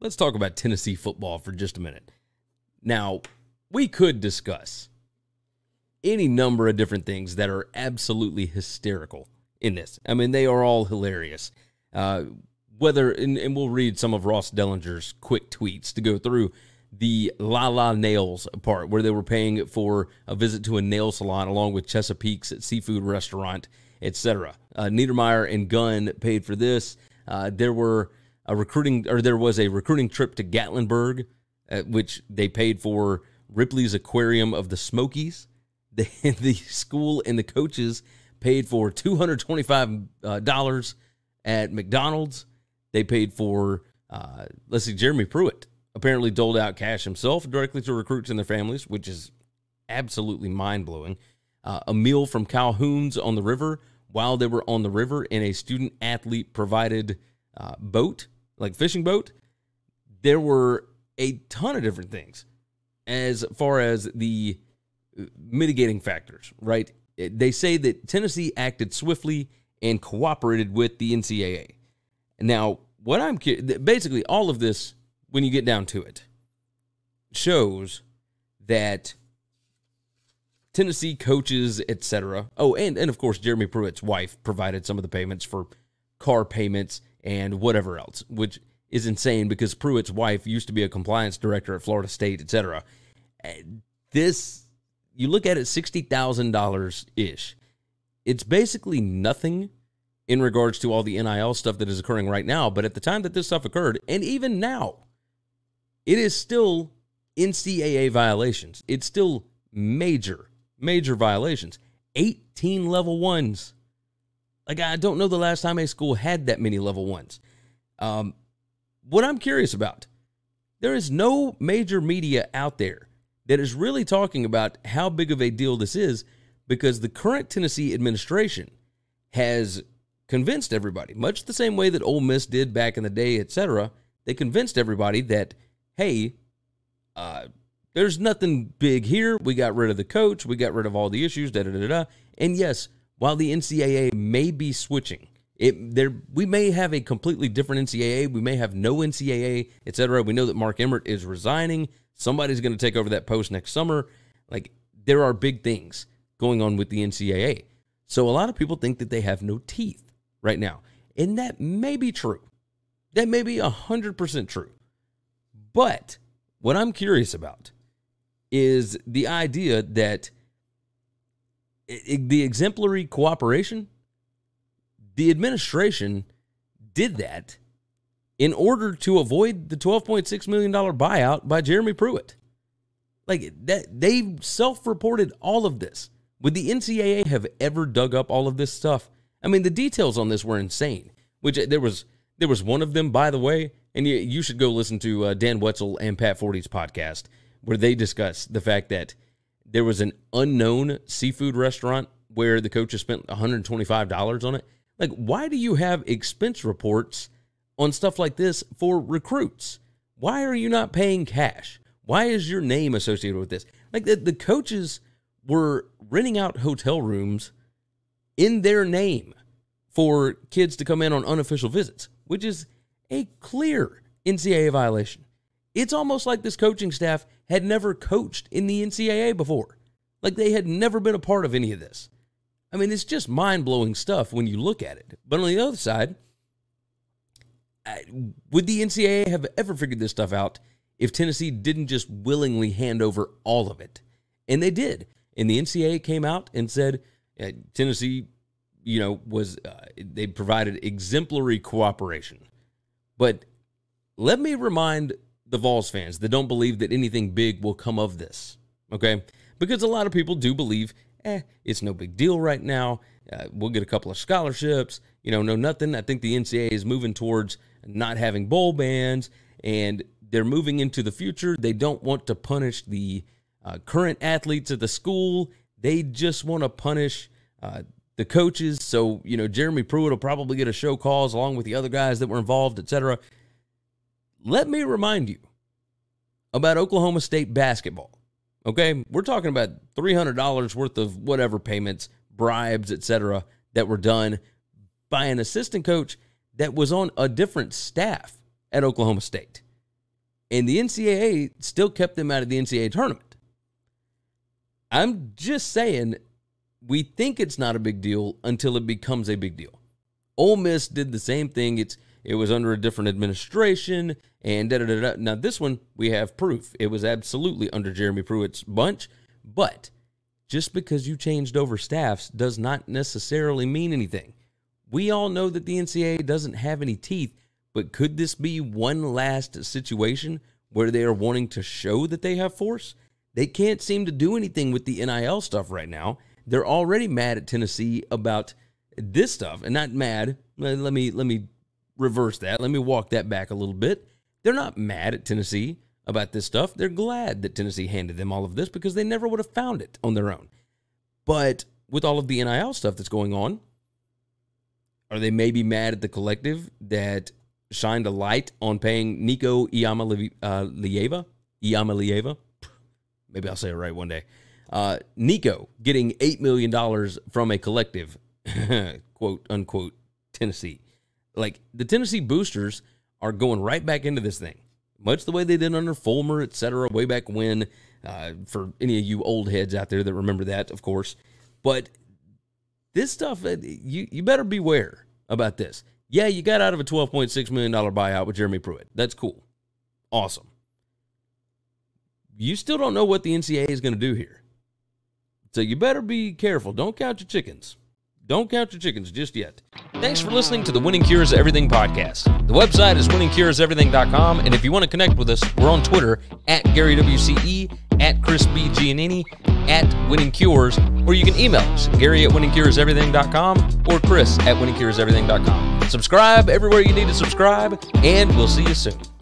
let's talk about Tennessee football for just a minute. Now, we could discuss any number of different things that are absolutely hysterical in this. I mean, they are all hilarious. And we'll read some of Ross Dellinger's quick tweets to go through the La La Nails part, where they were paying for a visit to a nail salon along with Chesapeake's seafood restaurant, etc. Niedermeyer and Gunn paid for this. There was a recruiting trip to Gatlinburg, which they paid for. Ripley's Aquarium of the Smokies. The school and the coaches paid for $225 at McDonald's. They paid for, let's see, Jeremy Pruitt apparently doled out cash himself directly to recruits and their families, which is absolutely mind-blowing. A meal from Calhoun's on the river while they were on the river in a student-athlete-provided boat, like fishing boat. There were a ton of different things as far as the mitigating factors, right? They say that Tennessee acted swiftly and cooperated with the NCAA. Now, what I'm basically all of this, when you get down to it, shows that Tennessee coaches, etc. Oh, and of course, Jeremy Pruitt's wife provided some of the payments for car payments and whatever else, which is insane because Pruitt's wife used to be a compliance director at Florida State, etc. This, you look at it, $60,000-ish. It's basically nothing in regards to all the NIL stuff that is occurring right now, but at the time that this stuff occurred, and even now, it is still NCAA violations. It's still major, major violations. 18 level ones. Like, I don't know the last time a school had that many level ones. What I'm curious about, there is no major media out there that is really talking about how big of a deal this is, because the current Tennessee administration has convinced everybody, much the same way that Ole Miss did back in the day, etc. They convinced everybody that, hey, there's nothing big here. We got rid of the coach. We got rid of all the issues, da-da-da-da. And yes, while the NCAA may be switching, we may have a completely different NCAA. We may have no NCAA, etc. We know that Mark Emmert is resigning. Somebody's going to take over that post next summer. Like, there are big things going on with the NCAA. So a lot of people think that they have no teeth right now. And that may be true. That may be 100% true. But what I'm curious about is the idea that the exemplary cooperation, the administration did that in order to avoid the $12.6 million buyout by Jeremy Pruitt. Like, that, they self-reported all of this. Would the NCAA have ever dug up all of this stuff? I mean, the details on this were insane, which there was one of them, by the way, and you should go listen to Dan Wetzel and Pat Forty's podcast, where they discuss the fact that there was an unknown seafood restaurant where the coaches spent $125 on it. Like, why do you have expense reports on stuff like this for recruits? Why are you not paying cash? Why is your name associated with this? Like, the coaches were renting out hotel rooms in their name for kids to come in on unofficial visits, which is a clear NCAA violation. It's almost like this coaching staff had never coached in the NCAA before. Like, they had never been a part of any of this. I mean, it's just mind-blowing stuff when you look at it. But on the other side, would the NCAA have ever figured this stuff out if Tennessee didn't just willingly hand over all of it? And they did. And the NCAA came out and said, Tennessee, you know, they provided exemplary cooperation. But let me remind the Vols fans that don't believe that anything big will come of this, okay? Because a lot of people do believe, it's no big deal right now. We'll get a couple of scholarships, you know, no nothing. I think the NCAA is moving towards not having bowl bans, and they're moving into the future. They don't want to punish the current athletes at the school. They just want to punish the coaches. So, you know, Jeremy Pruitt will probably get a show cause along with the other guys that were involved, etc. Let me remind you about Oklahoma State basketball. Okay, we're talking about $300 worth of whatever payments, bribes, etc., that were done by an assistant coach that was on a different staff at Oklahoma State. And the NCAA still kept them out of the NCAA tournament. I'm just saying, we think it's not a big deal until it becomes a big deal. Ole Miss did the same thing. It was under a different administration and da-da-da-da. Now, this one, we have proof. It was absolutely under Jeremy Pruitt's bunch. But just because you changed over staffs does not necessarily mean anything. We all know that the NCAA doesn't have any teeth, but could this be one last situation where they are wanting to show that they have force? They can't seem to do anything with the NIL stuff right now. They're already mad at Tennessee about this stuff, and not mad. Let me reverse that. Let me walk that back a little bit. They're not mad at Tennessee about this stuff. They're glad that Tennessee handed them all of this because they never would have found it on their own. But with all of the NIL stuff that's going on, are they maybe mad at the collective that shined a light on paying Nico Iamaleava? Maybe I'll say it right one day. Nico getting $8 million from a collective, quote, unquote, Tennessee. Like, the Tennessee boosters are going right back into this thing, much the way they did under Fulmer, et cetera, way back when, for any of you old heads out there that remember that, of course. But this stuff, you better beware about this. Yeah, you got out of a $12.6 million buyout with Jeremy Pruitt. That's cool. Awesome. You still don't know what the NCAA is going to do here. So you better be careful. Don't count your chickens. Don't count your chickens just yet. Thanks for listening to the Winning Cures Everything podcast. The website is winningcureseverything.com, and if you want to connect with us, we're on Twitter, @GaryWCE, @ChrisBGiannini, @WinningCures, or you can email us, Gary@winningcureseverything.com or Chris@winningcureseverything.com. Subscribe everywhere you need to subscribe, and we'll see you soon.